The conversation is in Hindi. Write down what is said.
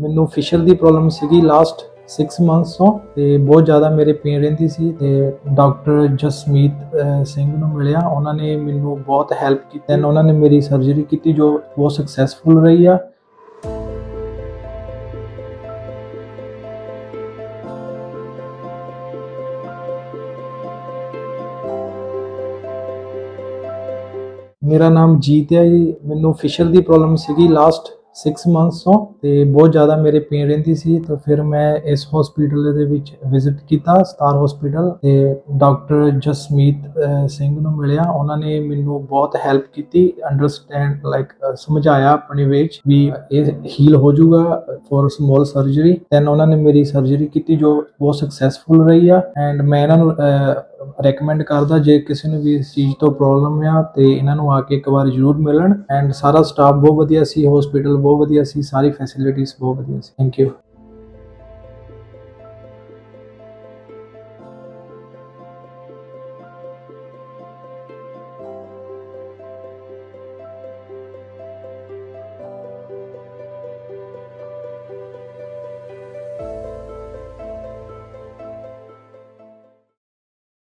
मैनू फिशर की प्रॉब्लम सी लास्ट 6 मंथस तो बहुत ज़्यादा मेरे पेन रही सी। डॉक्टर जसमीत सिंह नूं मिलिया, उन्होंने मैनू बहुत हैल्प की। उन्होंने मेरी सर्जरी की जो बहुत सक्सैसफुल रही है। मेरा नाम जीत है जी। मैनू फिशर की प्रॉब्लम सी लास्ट 6 मंथस तो बहुत ज़्यादा मेरे पेन रही सी। तो फिर मैं इस हॉस्पिटल दे विच विजिट किया, star hospital. Doctor Jasmeet Singh नूं मिलिया, उन्होंने मैनू बहुत हैल्प की। अंडरस्टैंड समझाया अपने वेच भी ये हील हो जाऊगा फॉर स्मॉल सर्जरी। दैन उन्होंने मेरी सर्जरी की जो बहुत सक्सैसफुल रही है। एंड मैं इन्होंने रेकमेंड करता जे किसी ने भी इस चीज़ तो प्रॉब्लम आ तो इन्हों आके एक बार जरूर मिलन। एंड सारा स्टाफ बहुत वधिया सी, हॉस्पिटल बहुत वधिया सी, सारी फैसिलिटीज़ बहुत वधिया सी। Thank you.